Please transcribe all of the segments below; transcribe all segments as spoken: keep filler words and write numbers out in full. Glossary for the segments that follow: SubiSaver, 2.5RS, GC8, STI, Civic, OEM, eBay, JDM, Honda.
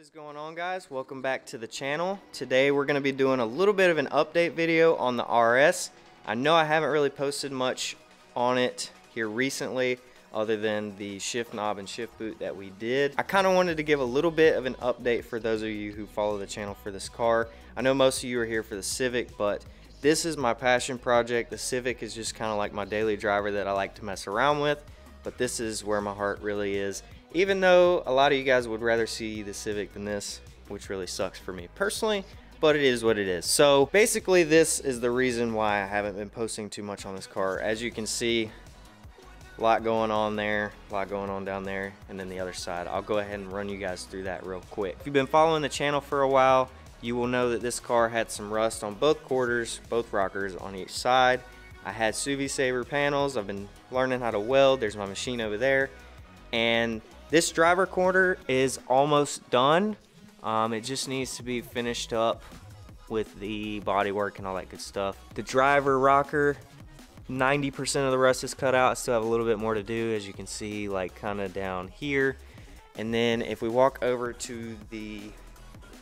What is going on, guys? Welcome back to the channel. Today we're going to be doing a little bit of an update video on the R S. I know I haven't really posted much on it here recently other than the shift knob and shift boot that we did. I kind of wanted to give a little bit of an update for those of you who follow the channel for this car. I know most of you are here for the Civic, but this is my passion project. The Civic is just kind of like my daily driver that I like to mess around with, but this is where my heart really is. Even though a lot of you guys would rather see the Civic than this, which really sucks for me personally, but it is what it is. So basically this is the reason why I haven't been posting too much on this car. As you can see, a lot going on there, a lot going on down there, and then the other side. I'll go ahead and run you guys through that real quick. If you've been following the channel for a while, you will know that this car had some rust on both quarters, both rockers on each side. I had SubiSaver panels. I've been learning how to weld. There's my machine over there. And this driver corner is almost done. Um, it just needs to be finished up with the bodywork and all that good stuff. The driver rocker, ninety percent of the rust is cut out. I still have a little bit more to do, as you can see, like kind of down here. And then if we walk over to the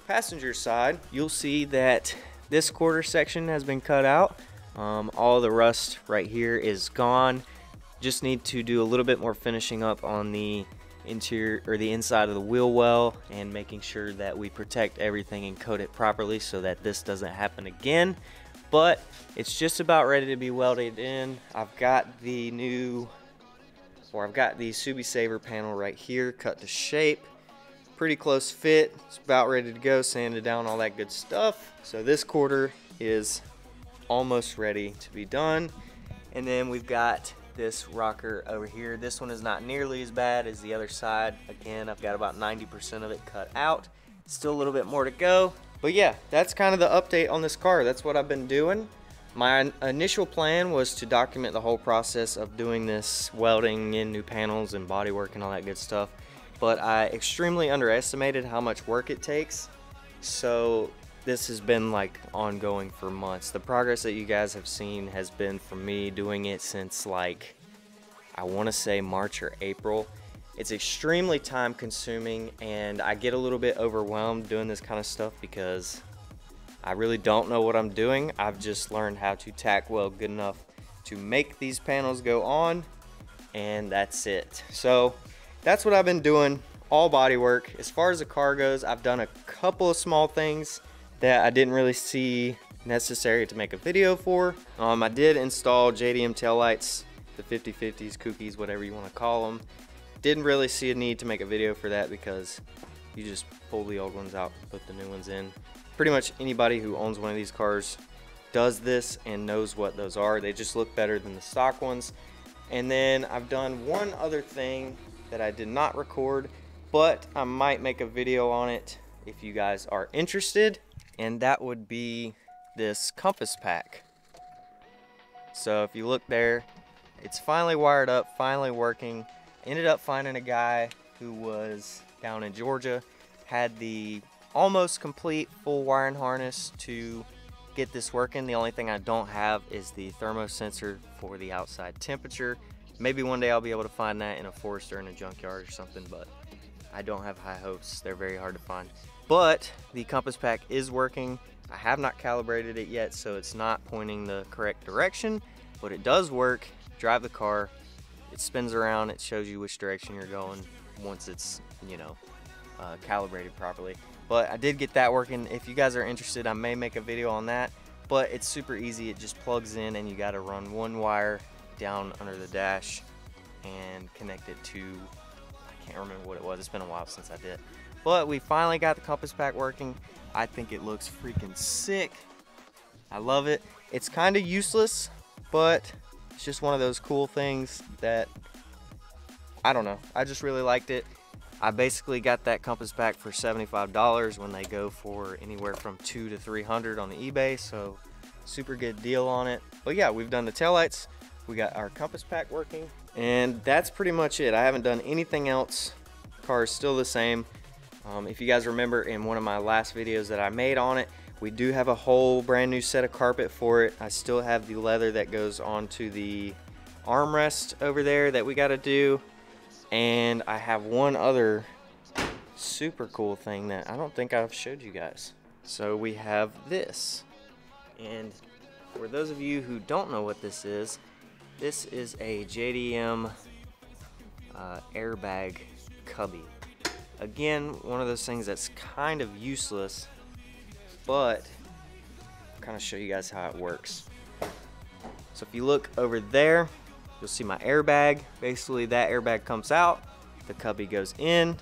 passenger side, you'll see that this quarter section has been cut out. Um, all the rust right here is gone. Just need to do a little bit more finishing up on the interior or the inside of the wheel well and making sure that we protect everything and coat it properly so that this doesn't happen again. But it's just about ready to be welded in. I've got the new or I've got the SubiSaver panel right here cut to shape. Pretty close fit. It's about ready to go, sanded down, all that good stuff. So this quarter is almost ready to be done. And then we've got this rocker over here. This one is not nearly as bad as the other side. Again, I've got about ninety percent of it cut out. Still a little bit more to go. But yeah, that's kind of the update on this car. That's what I've been doing. My initial plan was to document the whole process of doing this, welding in new panels and bodywork and all that good stuff. But I extremely underestimated how much work it takes. So this has been like ongoing for months. The progress that you guys have seen has been from me doing it since like, I wanna say March or April. It's extremely time consuming and I get a little bit overwhelmed doing this kind of stuff because I really don't know what I'm doing. I've just learned how to tack weld good enough to make these panels go on, and that's it. So that's what I've been doing, all body work. As far as the car goes, I've done a couple of small things that I didn't really see necessary to make a video for. Um, I did install J D M taillights, the fifty fifties, kookies, whatever you want to call them. Didn't really see a need to make a video for that because you just pull the old ones out and put the new ones in. Pretty much anybody who owns one of these cars does this and knows what those are. They just look better than the stock ones. And then I've done one other thing that I did not record, but I might make a video on it if you guys are interested. And that would be this compass pack. So if you look there, it's finally wired up, finally working. Ended up finding a guy who was down in Georgia, had the almost complete full wiring harness to get this working. The only thing I don't have is the thermosensor for the outside temperature. Maybe one day I'll be able to find that in a forest or in a junkyard or something, but I don't have high hopes. They're very hard to find. But the compass pack is working. I have not calibrated it yet, so it's not pointing the correct direction, but it does work. Drive the car, it spins around, it shows you which direction you're going once it's, you know, uh, calibrated properly. But I did get that working. If you guys are interested, I may make a video on that, but it's super easy. It just plugs in and you gotta run one wire down under the dash and connect it to, I can't remember what it was. It's been a while since I did it. But we finally got the compass pack working. I think it looks freaking sick. I love it. It's kind of useless, but it's just one of those cool things that, I don't know, I just really liked it. I basically got that compass pack for seventy-five dollars when they go for anywhere from two to three hundred on eBay, so super good deal on it. But yeah, we've done the taillights, we got our compass pack working, and that's pretty much it. I haven't done anything else. Car is still the same. Um, if you guys remember in one of my last videos that I made on it, we do have a whole brand new set of carpet for it. I still have the leather that goes onto the armrest over there that we got to do. And I have one other super cool thing that I don't think I've showed you guys. So we have this, and for those of you who don't know what this is, this is a J D M uh, airbag cubby. Again, one of those things that's kind of useless, but I'll kind of show you guys how it works. So if you look over there, you'll see my airbag. Basically, that airbag comes out, the cubby goes in.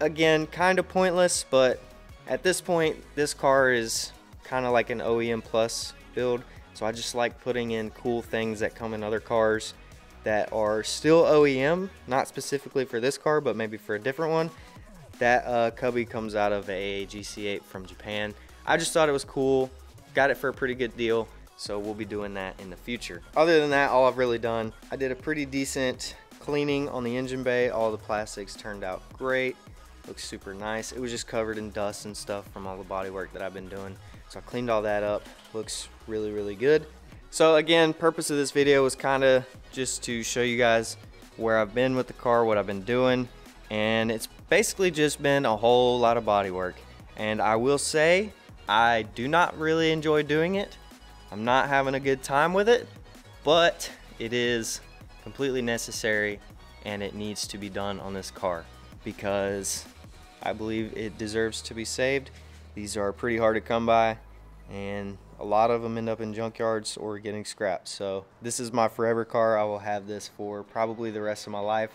Again, kind of pointless, but at this point, this car is kind of like an O E M plus build. So I just like putting in cool things that come in other cars that are still O E M, not specifically for this car, but maybe for a different one. That uh, cubby comes out of a G C eight from Japan. I just thought it was cool, got it for a pretty good deal, so we'll be doing that in the future. Other than that, all I've really done, I did a pretty decent cleaning on the engine bay. All the plastics turned out great, looks super nice. It was just covered in dust and stuff from all the body work that I've been doing. So I cleaned all that up, looks really, really good. So again, purpose of this video was kind of just to show you guys where I've been with the car, what I've been doing, and it's basically just been a whole lot of body work. And I will say, I do not really enjoy doing it. I'm not having a good time with it, but it is completely necessary and it needs to be done on this car because I believe it deserves to be saved. These are pretty hard to come by, and a lot of them end up in junkyards or getting scrapped. So this is my forever car. I will have this for probably the rest of my life,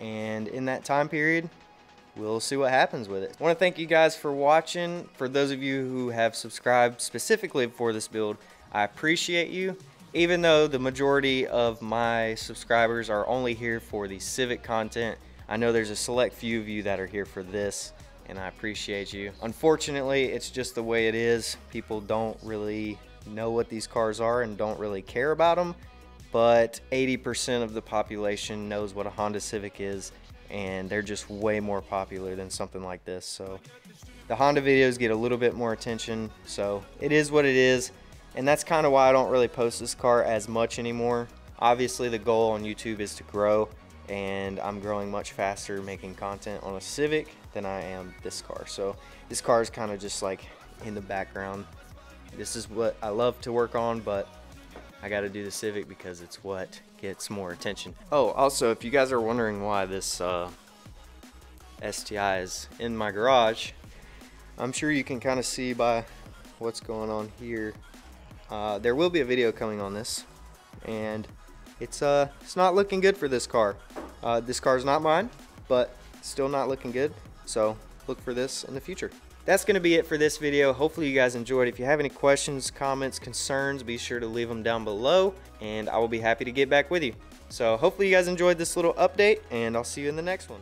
and in that time period we'll see what happens with it. I want to thank you guys for watching. For those of you who have subscribed specifically for this build, I appreciate you, even though the majority of my subscribers are only here for the Civic content. I know there's a select few of you that are here for this, and I appreciate you. Unfortunately, it's just the way it is. People don't really know what these cars are and don't really care about them, but eighty percent of the population knows what a Honda Civic is, and they're just way more popular than something like this. So the Honda videos get a little bit more attention, so it is what it is, and that's kind of why I don't really post this car as much anymore. Obviously, the goal on YouTube is to grow, and I'm growing much faster making content on a Civic than I am this car. So this car is kind of just like in the background. This is what I love to work on, but I got to do the Civic because it's what gets more attention. Oh, also, if you guys are wondering why this uh, S T I is in my garage, I'm sure you can kind of see by what's going on here. Uh, there will be a video coming on this, and it's uh, it's not looking good for this car. Uh, this car's not mine, but still not looking good. So look for this in the future. That's gonna be it for this video. Hopefully you guys enjoyed. If you have any questions, comments, concerns, be sure to leave them down below, and I will be happy to get back with you. So hopefully you guys enjoyed this little update, and I'll see you in the next one.